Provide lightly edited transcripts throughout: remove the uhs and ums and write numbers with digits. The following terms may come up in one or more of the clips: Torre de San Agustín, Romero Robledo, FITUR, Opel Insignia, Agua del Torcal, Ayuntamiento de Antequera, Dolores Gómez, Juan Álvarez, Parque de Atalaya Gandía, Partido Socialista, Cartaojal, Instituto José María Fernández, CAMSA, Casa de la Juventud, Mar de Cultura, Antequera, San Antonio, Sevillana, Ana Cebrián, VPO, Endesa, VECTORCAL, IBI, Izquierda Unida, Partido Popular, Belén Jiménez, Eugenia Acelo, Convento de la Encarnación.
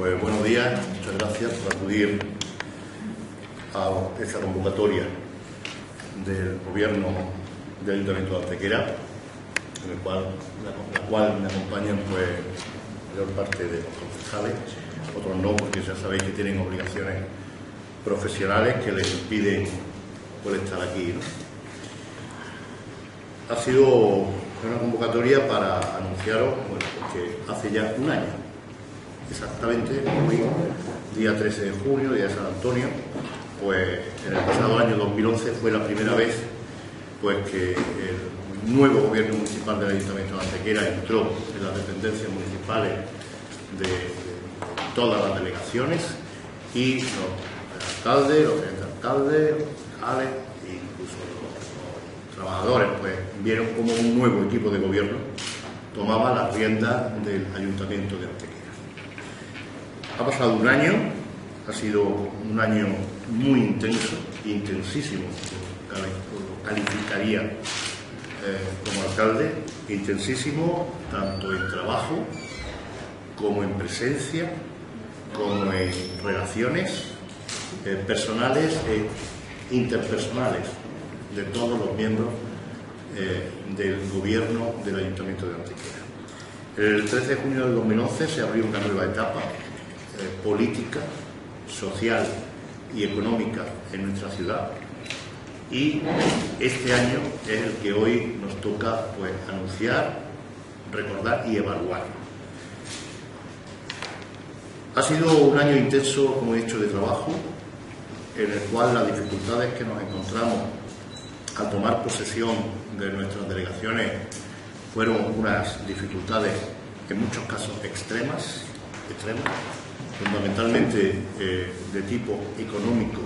Pues buenos días, muchas gracias por acudir a esta convocatoria del Gobierno del Ayuntamiento de Antequera, en la cual me acompañan pues la mayor parte de los concejales, otros no, porque ya sabéis que tienen obligaciones profesionales que les impiden poder estar aquí, ¿no? Ha sido una convocatoria para anunciaros, bueno, porque hace ya un año, exactamente, hoy, día 13 de junio, día de San Antonio, pues en el pasado año 2011 fue la primera vez pues que el nuevo gobierno municipal del Ayuntamiento de Antequera entró en las dependencias municipales de todas las delegaciones y los alcaldes, los tenientes alcaldes, los concejales e incluso los trabajadores pues vieron como un nuevo equipo de gobierno tomaba las riendas del Ayuntamiento de Antequera. Ha pasado un año, ha sido un año muy intenso, intensísimo, lo calificaría como alcalde, intensísimo tanto en trabajo como en presencia, como en relaciones personales e interpersonales de todos los miembros del gobierno del Ayuntamiento de Antequera. El 13 de junio del 2011 se abrió una nueva etapa política, social y económica en nuestra ciudad, y este año es el que hoy nos toca pues anunciar, recordar y evaluar. Ha sido un año intenso, como he dicho, de trabajo, en el cual las dificultades que nos encontramos al tomar posesión de nuestras delegaciones fueron unas dificultades en muchos casos extremas, fundamentalmente de tipo económico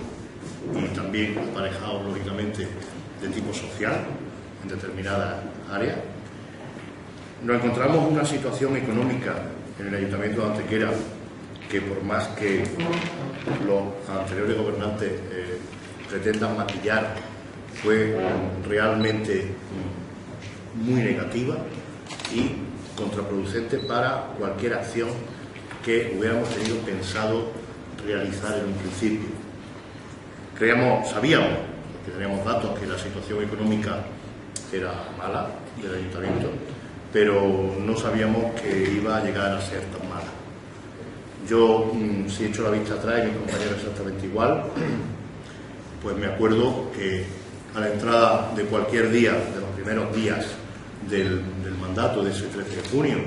y también aparejado lógicamente de tipo social en determinadas áreas. Nos encontramos una situación económica en el Ayuntamiento de Antequera que, por más que los anteriores gobernantes pretendan maquillar, fue realmente muy negativa y contraproducente para cualquier acción que hubiéramos tenido pensado realizar en un principio. Sabíamos, porque teníamos datos, que la situación económica era mala del Ayuntamiento, pero no sabíamos que iba a llegar a ser tan mala. Yo, si echo la vista atrás, y mis compañeros exactamente igual, pues me acuerdo que a la entrada de cualquier día, de los primeros días del mandato de ese 13 de junio,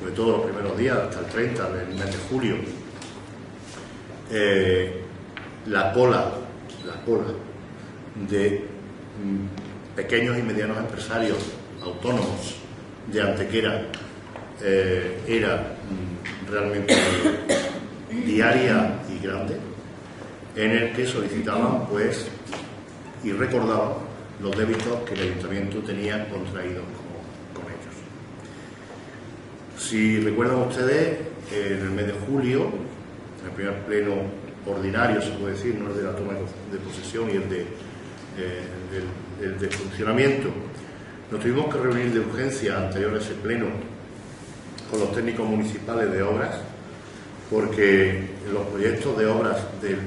sobre todo los primeros días, hasta el 30 del mes de julio, la cola de pequeños y medianos empresarios autónomos de Antequera era realmente diaria y grande, en el que solicitaban pues y recordaban los débitos que el Ayuntamiento tenía contraídos con ellos. Si recuerdan ustedes, en el mes de julio, en el primer pleno ordinario, se puede decir, no el de la toma de posesión y el de funcionamiento, nos tuvimos que reunir de urgencia anterior a ese pleno con los técnicos municipales de obras, porque los proyectos de obras del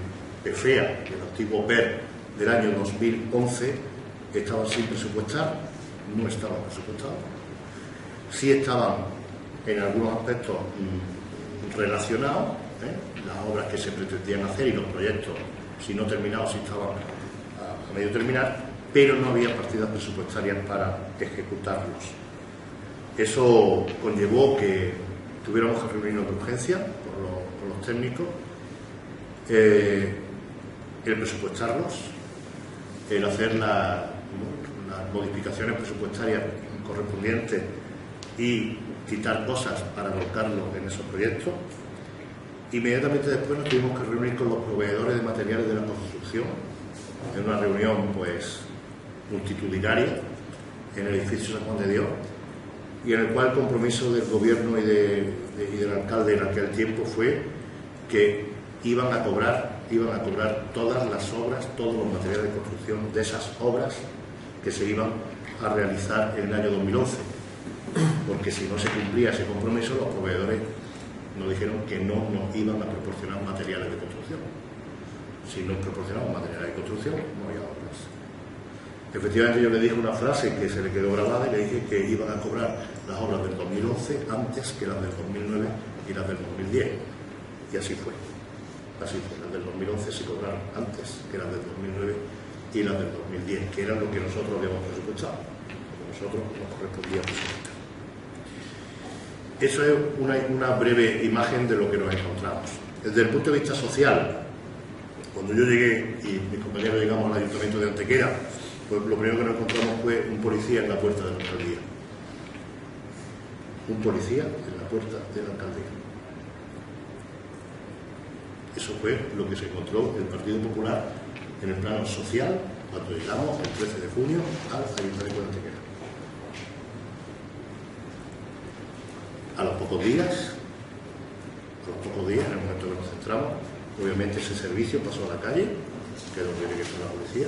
PFEA, que es el tipo PER del año 2011, estaban sin presupuestar, no estaban presupuestados. Sí estaban en algunos aspectos relacionados, las obras que se pretendían hacer y los proyectos, si no terminados, si estaban a medio terminar, pero no había partidas presupuestarias para ejecutarlos. Eso conllevó que tuviéramos que reunirnos de urgencia por los técnicos, el presupuestarlos, el hacer las modificaciones presupuestarias correspondientes y quitar cosas para volcarlos en esos proyectos. Inmediatamente después nos tuvimos que reunir con los proveedores de materiales de la construcción en una reunión pues multitudinaria en el edificio San Juan de Dios, y en el cual el compromiso del gobierno y del alcalde en aquel tiempo fue que iban a cobrar todas las obras, todos los materiales de construcción de esas obras que se iban a realizar en el año 2011, porque si no se cumplía ese compromiso, los proveedores nos dijeron que no nos iban a proporcionar materiales de construcción. Si nos proporcionaban materiales de construcción, no había obras. Efectivamente, yo le dije una frase que se le quedó grabada y le dije que iban a cobrar las obras del 2011 antes que las del 2009 y las del 2010. Y así fue. Así fue. Las del 2011 se cobraron antes que las del 2009 y las del 2010, que eran lo que nosotros habíamos presupuestado, lo que nosotros nos correspondía presupuestar. Eso es una breve imagen de lo que nos encontramos. Desde el punto de vista social, cuando yo llegué y mis compañeros llegamos al Ayuntamiento de Antequera, pues lo primero que nos encontramos fue un policía en la puerta de la alcaldía. Un policía en la puerta de la alcaldía. Eso fue lo que se encontró el Partido Popular en el plano social cuando llegamos el 13 de junio al Ayuntamiento de Antequera. A los pocos días, en el momento que nos centramos, obviamente ese servicio pasó a la calle, que es donde tiene que estar la policía,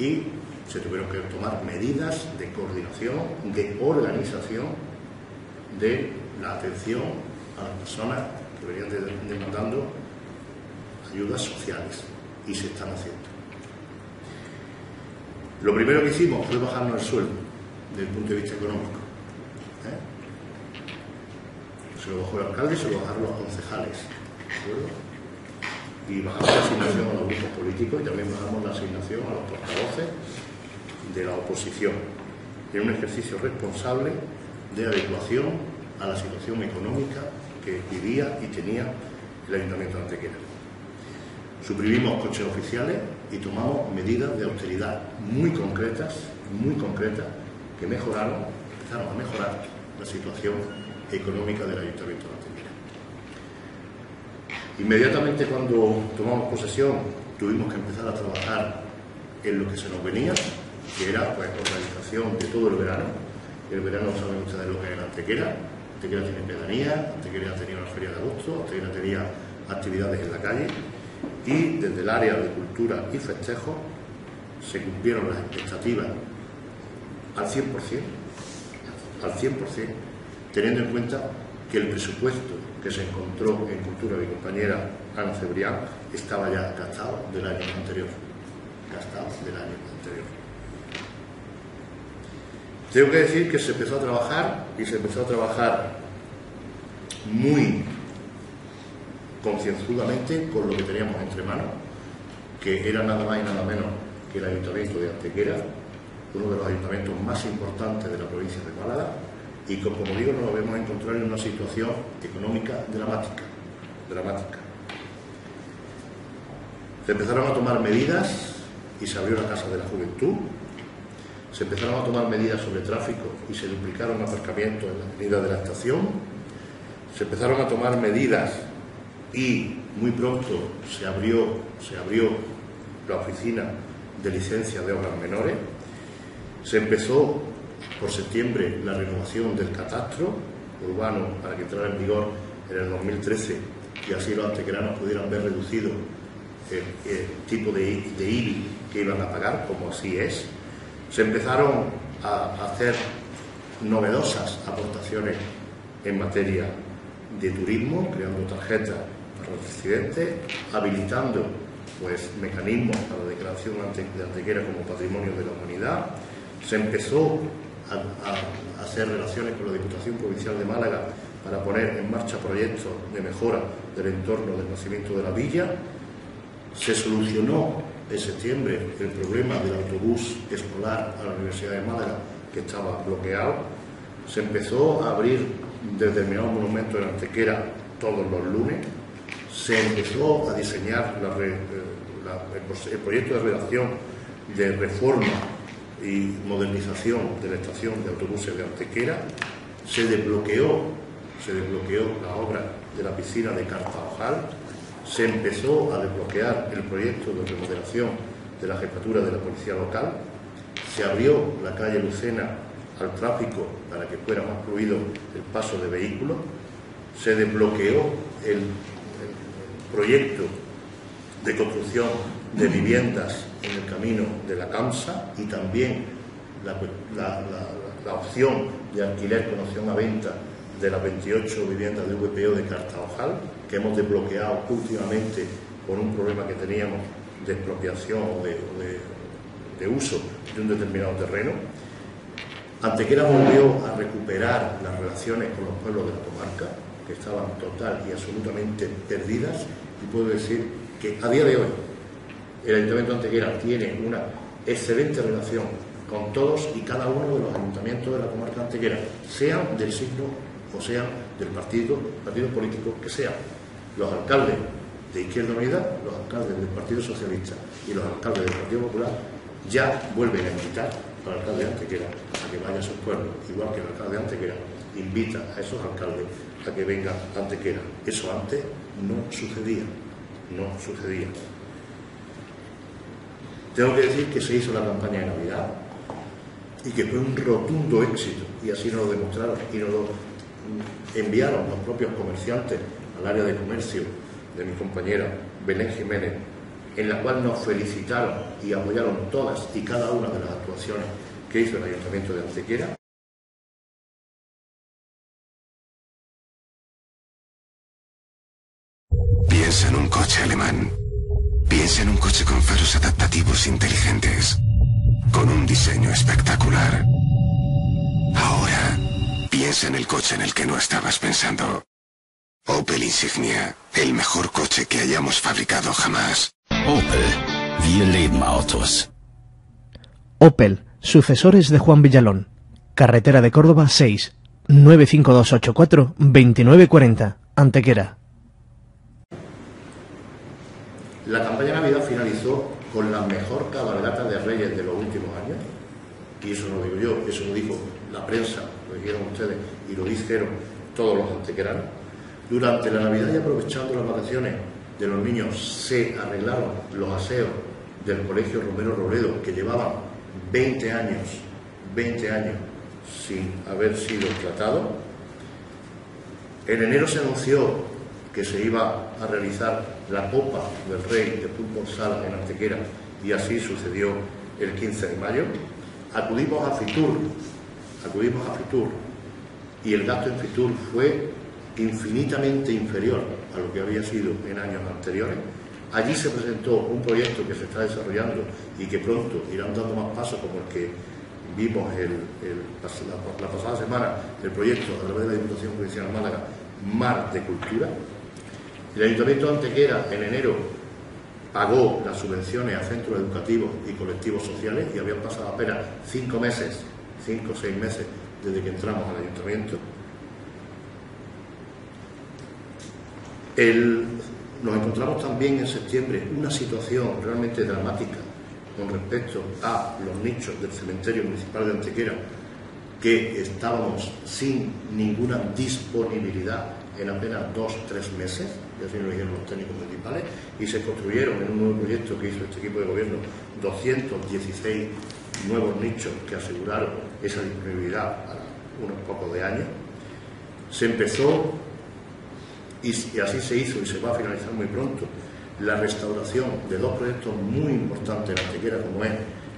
y se tuvieron que tomar medidas de coordinación, de organización de la atención a las personas que venían demandando ayudas sociales, y se están haciendo. Lo primero que hicimos fue bajarnos el sueldo desde el punto de vista económico. Se lo bajó el alcalde, se lo bajaron los concejales, ¿de acuerdo? Y bajamos la asignación a los grupos políticos y también bajamos la asignación a los portavoces de la oposición, en un ejercicio responsable de adecuación a la situación económica que vivía y tenía el Ayuntamiento de Antequera. Suprimimos coches oficiales y tomamos medidas de austeridad muy concretas, que mejoraron, empezaron a mejorar la situación económica del Ayuntamiento de Antequera. Inmediatamente cuando tomamos posesión tuvimos que empezar a trabajar en lo que se nos venía, que era pues organización de todo el verano. El verano saben ustedes lo que es en Antequera. Antequera tiene pedanía, Antequera tenía una feria de agosto, Antequera tenía actividades en la calle, y desde el área de cultura y festejos se cumplieron las expectativas al 100%, al 100%, teniendo en cuenta que el presupuesto que se encontró en cultura de mi compañera Ana Cebrián estaba ya gastado del año anterior. Tengo que decir que se empezó a trabajar, y se empezó a trabajar muy concienzudamente con lo que teníamos entre manos, que era nada más y nada menos que el Ayuntamiento de Antequera, uno de los ayuntamientos más importantes de la provincia de Málaga, y que, como digo, nos vemos encontrar en una situación económica dramática, dramática. Se empezaron a tomar medidas y se abrió la Casa de la Juventud, se empezaron a tomar medidas sobre tráfico y se duplicaron aparcamientos en la avenida de la estación, se empezaron a tomar medidas y muy pronto se abrió la oficina de licencia de obras menores, se empezó por septiembre la renovación del catastro urbano para que entrara en vigor en el 2013 y así los antequeranos pudieran ver reducido el tipo de IBI que iban a pagar, como así es. Se empezaron a hacer novedosas aportaciones en materia de turismo, creando tarjetas para los residentes, habilitando pues mecanismos para la declaración de Antequera como Patrimonio de la Humanidad. Se empezó a hacer relaciones con la Diputación Provincial de Málaga para poner en marcha proyectos de mejora del entorno del nacimiento de la villa. Se solucionó en septiembre el problema del autobús escolar a la Universidad de Málaga, que estaba bloqueado. Se empezó a abrir determinados monumentos en Antequera todos los lunes. Se empezó a diseñar el proyecto de redacción de reforma y modernización de la estación de autobuses de Antequera. Se desbloqueó la obra de la piscina de Cartaojal. Se empezó a desbloquear el proyecto de remodelación de la jefatura de la policía local. Se abrió la calle Lucena al tráfico para que fuera más fluido el paso de vehículos. Se desbloqueó el proyecto de construcción de viviendas en el camino de la CAMSA y también la opción de alquiler con opción a venta de las 28 viviendas de VPO de Cartaojal, que hemos desbloqueado últimamente por un problema que teníamos de expropiación o de uso de un determinado terreno. Antequera volvió a recuperar las relaciones con los pueblos de la comarca, que estaban total y absolutamente perdidas, y puedo decir que a día de hoy el Ayuntamiento de Antequera tiene una excelente relación con todos y cada uno de los ayuntamientos de la comarca antequera, sean del signo o sean del partido político que sea. Los alcaldes de Izquierda Unida, los alcaldes del Partido Socialista y los alcaldes del Partido Popular ya vuelven a invitar al alcalde de Antequera a que vaya a sus pueblos, igual que el alcalde de Antequera invita a esos alcaldes a que venga a Antequera. Eso antes no sucedía, no sucedía. Tengo que decir que se hizo la campaña de Navidad y que fue un rotundo éxito, y así nos lo demostraron y nos lo enviaron los propios comerciantes al área de comercio de mi compañera Belén Jiménez, en la cual nos felicitaron y apoyaron todas y cada una de las actuaciones que hizo el Ayuntamiento de Antequera. Piensa en un coche alemán. Piensa en un coche con faros adaptativos inteligentes, con un diseño espectacular. Ahora, piensa en el coche en el que no estabas pensando. Opel Insignia, el mejor coche que hayamos fabricado jamás. Opel, wir leben Autos. Opel, sucesores de Juan Villalón. Carretera de Córdoba 6, 95284 2940, Antequera. La campaña de Navidad finalizó con la mejor cabalgata de Reyes de los últimos años, y eso no lo digo yo, eso lo dijo la prensa, lo dijeron ustedes y lo dijeron todos los antequeranos. Durante la Navidad, y aprovechando las vacaciones de los niños, se arreglaron los aseos del colegio Romero Robledo, que llevaban 20 años sin haber sido tratado. En enero se anunció que se iba a realizar la Copa del Rey de Fútbol Sala en Antequera, y así sucedió el 15 de mayo. Acudimos a FITUR, y el gasto en FITUR fue infinitamente inferior a lo que había sido en años anteriores. Allí se presentó un proyecto que se está desarrollando y que pronto irán dando más pasos, como el que vimos la pasada semana, el proyecto a través de la Diputación Provincial de Málaga, Mar de Cultura. El Ayuntamiento de Antequera en enero pagó las subvenciones a centros educativos y colectivos sociales, y habían pasado apenas 5 o 6 meses desde que entramos al Ayuntamiento. Nos encontramos también en septiembre una situación realmente dramática con respecto a los nichos del cementerio municipal de Antequera, que estábamos sin ninguna disponibilidad en apenas 2 o 3 meses, y así lo dijeron los técnicos municipales, y se construyeron en un nuevo proyecto que hizo este equipo de gobierno 216 nuevos nichos que aseguraron esa disponibilidad para unos pocos de años. Se empezó, y así se hizo y se va a finalizar muy pronto, la restauración de 2 proyectos muy importantes en Antequera, como es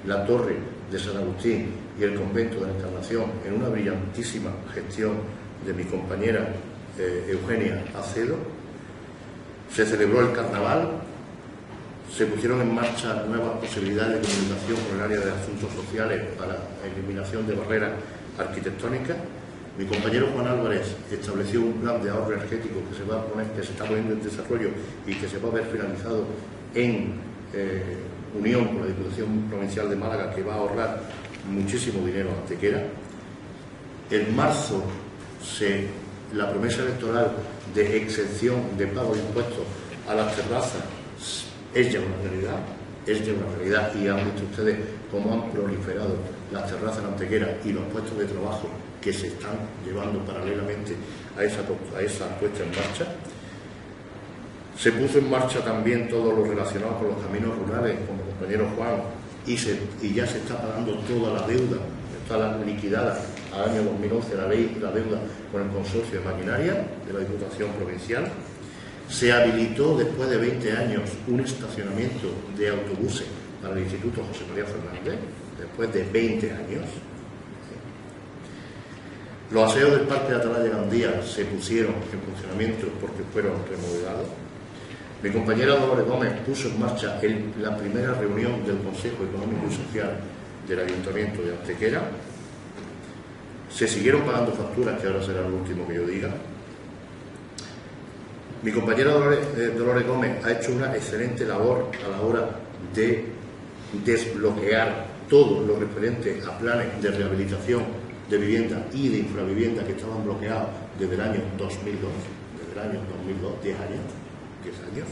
la Torre de San Agustín y el Convento de la Encarnación, en una brillantísima gestión de mi compañera Eugenia Acelo. Se celebró el carnaval, se pusieron en marcha nuevas posibilidades de comunicación con el área de asuntos sociales para la eliminación de barreras arquitectónicas. Mi compañero Juan Álvarez estableció un plan de ahorro energético que se está poniendo en desarrollo y que se va a ver finalizado en unión con la Diputación Provincial de Málaga, que va a ahorrar muchísimo dinero a Antequera. En marzo, la promesa electoral de exención de pago de impuestos a las terrazas es ya una realidad, y han visto ustedes cómo han proliferado las terrazas en Antequera y los puestos de trabajo que se están llevando paralelamente a esa puesta en marcha. Se puso en marcha también todo lo relacionado con los caminos rurales, como el compañero Juan, y ya se está pagando toda la deuda, está liquidada al año 2011 la deuda con el consorcio de maquinaria de la Diputación Provincial. Se habilitó después de 20 años un estacionamiento de autobuses para el Instituto José María Fernández, después de 20 años. Los aseos del Parque de Atalaya Gandía se pusieron en funcionamiento porque fueron remodelados. Mi compañera Dolores Gómez puso en marcha la primera reunión del Consejo Económico y Social del Ayuntamiento de Antequera. Se siguieron pagando facturas, que ahora será lo último que yo diga. Mi compañera Dolores Gómez ha hecho una excelente labor a la hora de desbloquear todo lo referente a planes de rehabilitación de vivienda y de infravivienda que estaban bloqueados desde el año 2002, 10 años, 10 años.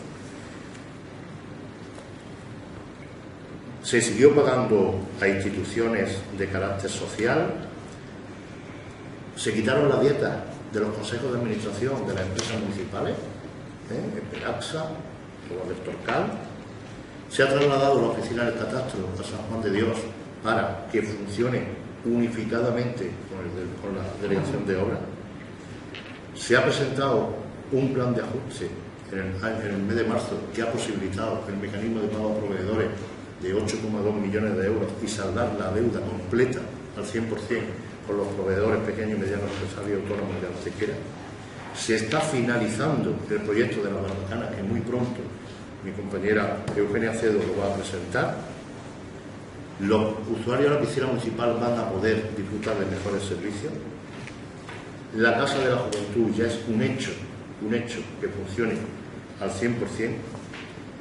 Se siguió pagando a instituciones de carácter social. Se quitaron las dietas de los consejos de administración de las empresas municipales, el PERAXA, el VECTORCAL. Se ha trasladado la oficina del catastro a San Juan de Dios para que funcione unificadamente con la delegación de obras. Se ha presentado un plan de ajuste en el mes de marzo que ha posibilitado el mecanismo de pago a proveedores de 8,2 millones de euros y saldar la deuda completa al 100%. Con los proveedores pequeños y medianos empresarios autónomos de Antequera. Se está finalizando el proyecto de la Barbacana, que muy pronto mi compañera Eugenia Acelo lo va a presentar. Los usuarios de la piscina municipal van a poder disfrutar de mejores servicios. La Casa de la Juventud ya es un hecho que funcione al 100%,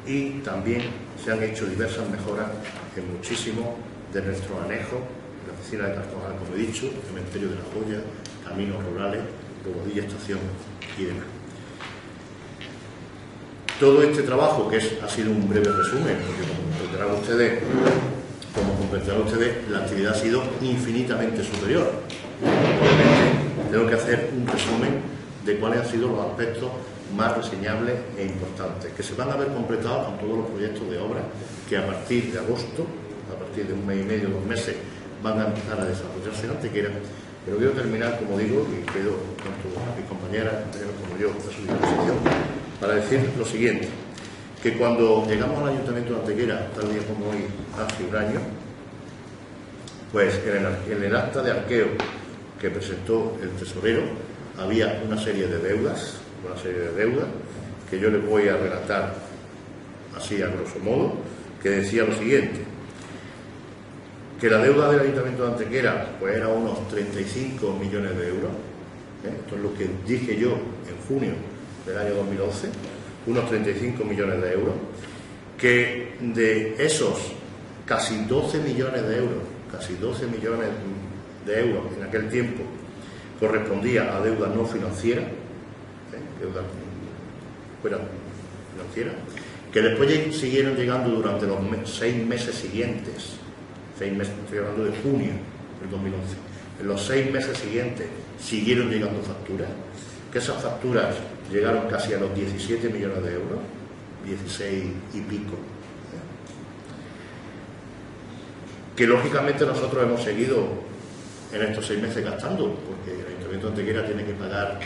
y también se han hecho diversas mejoras en muchísimos de nuestros anejos. La oficina de Cartaojal, como he dicho, el cementerio de la Joya, caminos rurales, Bobadilla Estación y demás. Todo este trabajo, que ha sido un breve resumen, porque como comprenderán ustedes, la actividad ha sido infinitamente superior. Obviamente, tengo que hacer un resumen de cuáles han sido los aspectos más reseñables e importantes, que se van a ver completados con todos los proyectos de obra que a partir de agosto, a partir de un mes y medio, 2 meses, van a empezar a desarrollarse en Antequera. Pero quiero terminar, como digo, y quedo tanto a mis compañeras como yo a su disposición, para decir lo siguiente: que cuando llegamos al Ayuntamiento de Antequera, tal día como hoy, hace un año, pues en el acta de arqueo que presentó el tesorero había una serie de deudas, que yo les voy a relatar así a grosso modo, que decía lo siguiente: que la deuda del Ayuntamiento de Antequera pues era unos 35 millones de euros, esto es lo que dije yo en junio del año 2011, unos 35 millones de euros, que de esos casi 12 millones de euros en aquel tiempo correspondía a deuda no financiera, deuda fuera financiera, que después siguieron llegando durante los 6 meses siguientes. Estoy hablando de junio del 2011. En los 6 meses siguientes siguieron llegando facturas, que esas facturas llegaron casi a los 17 millones de euros, 16 y pico. Que lógicamente nosotros hemos seguido en estos 6 meses gastando, porque el Ayuntamiento de Antequera tiene que pagar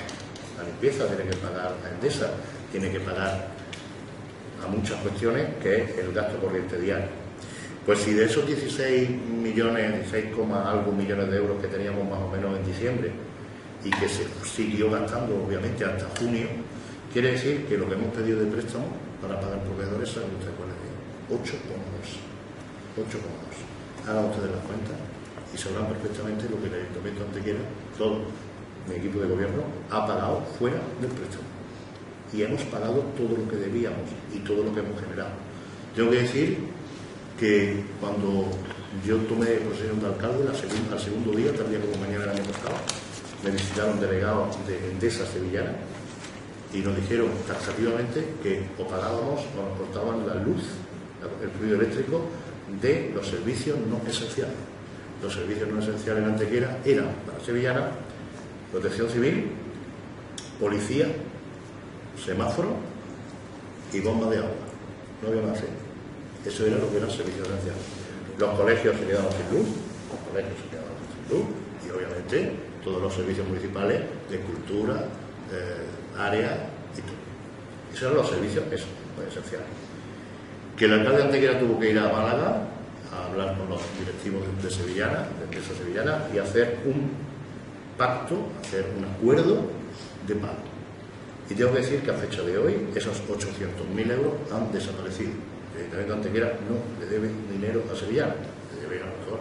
la limpieza, tiene que pagar la Endesa, tiene que pagar a muchas cuestiones, que es el gasto corriente diario. Pues si de esos 16,algo millones de euros que teníamos más o menos en diciembre, y que se siguió gastando obviamente hasta junio, quiere decir que lo que hemos pedido de préstamo para pagar proveedores son 8,2. Hagan ustedes las cuentas y sabrán perfectamente lo que el Ayuntamiento de Antequera, todo mi equipo de gobierno, ha pagado fuera del préstamo. Y hemos pagado todo lo que debíamos y todo lo que hemos generado. Tengo que decir que cuando yo tomé posesión de alcalde, al segundo día, tal día como mañana del año pasado, me visitaron delegados de Endesa Sevillana y nos dijeron taxativamente que o pagábamos o nos cortaban la luz, el fluido eléctrico, de los servicios no esenciales. Los servicios no esenciales en Antequera eran, para Sevillana, protección civil, policía, semáforo y bomba de agua. No había más. Eso era lo que eran servicios esenciales. Los colegios se quedaban sin luz, y obviamente todos los servicios municipales de cultura, área y todo. Esos eran los servicios esenciales. Que el alcalde de Antequera tuvo que ir a Málaga a hablar con los directivos de Sevillana, de Empresa Sevillana, y hacer un pacto, hacer un acuerdo de pago. Y tengo que decir que a fecha de hoy esos 800.000 euros han desaparecido. El Ayuntamiento de Antequera no le debe dinero a Sevillana, le debe a lo mejor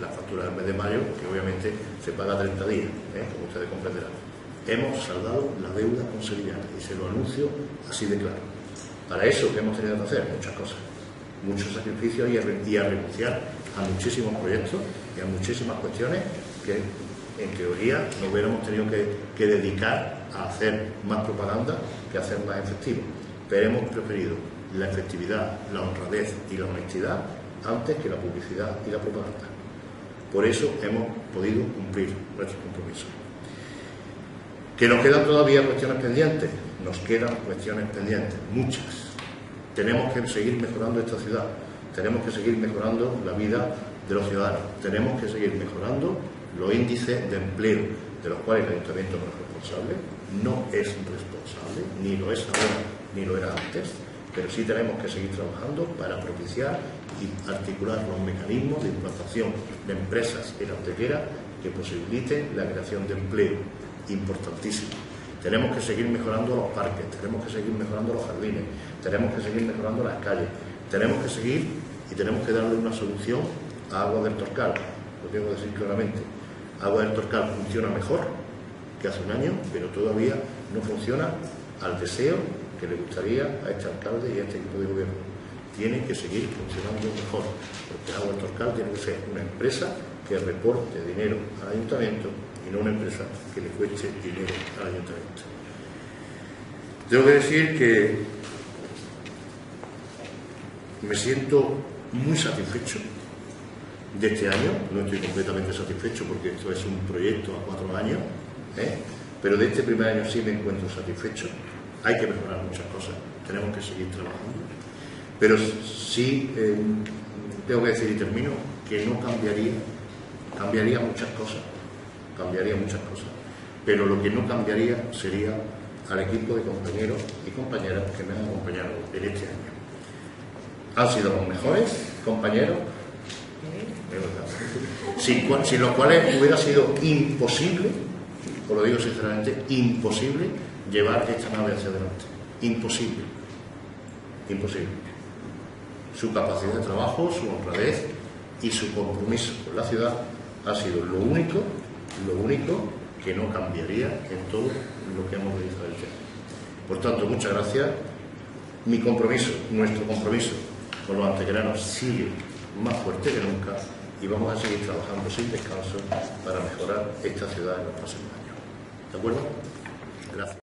la factura del mes de mayo, que obviamente se paga 30 días, como ustedes comprenderán. Hemos saldado la deuda con Sevillana y se lo anuncio así de claro. Para eso que hemos tenido que hacer muchas cosas, muchos sacrificios y a renunciar a muchísimos proyectos y a muchísimas cuestiones que en teoría no hubiéramos tenido que dedicar a hacer más propaganda que a hacer más efectivo. Pero hemos preferido la efectividad, la honradez y la honestidad antes que la publicidad y la propaganda. Por eso hemos podido cumplir nuestros compromisos. ¿Que nos quedan todavía cuestiones pendientes? Nos quedan cuestiones pendientes, muchas. Tenemos que seguir mejorando esta ciudad, tenemos que seguir mejorando la vida de los ciudadanos, tenemos que seguir mejorando los índices de empleo, de los cuales el Ayuntamiento no es responsable, ni lo es ahora, ni lo era antes, pero sí tenemos que seguir trabajando para propiciar y articular los mecanismos de implantación de empresas en Antequera que posibiliten la creación de empleo, importantísimo. Tenemos que seguir mejorando los parques, tenemos que seguir mejorando los jardines, tenemos que seguir mejorando las calles, tenemos que seguir y tenemos que darle una solución a Agua del Torcal. Lo tengo que decir claramente, Agua del Torcal funciona mejor que hace un año, pero todavía no funciona al deseo que le gustaría a este alcalde y a este equipo de gobierno. Tiene que seguir funcionando mejor, porque Agua del Torcal tiene que ser una empresa que reporte dinero al ayuntamiento y no una empresa que le cueste dinero al ayuntamiento. Tengo que decir que me siento muy satisfecho de este año, no estoy completamente satisfecho porque esto es un proyecto a 4 años, pero de este primer año sí me encuentro satisfecho. Hay que mejorar muchas cosas, tenemos que seguir trabajando, pero sí tengo que decir y termino que no cambiaría muchas cosas, pero lo que no cambiaría sería al equipo de compañeros y compañeras que me han acompañado en este año. Han sido los mejores compañeros, sin los cuales hubiera sido imposible, os lo digo sinceramente, imposible llevar esta nave hacia adelante. Imposible. Imposible. Su capacidad de trabajo, su honradez y su compromiso con la ciudad ha sido lo único que no cambiaría en todo lo que hemos realizado el tema. Por tanto, muchas gracias. Mi compromiso, nuestro compromiso con los antequeranos sigue más fuerte que nunca y vamos a seguir trabajando sin descanso para mejorar esta ciudad en los próximos años. ¿De acuerdo? Gracias.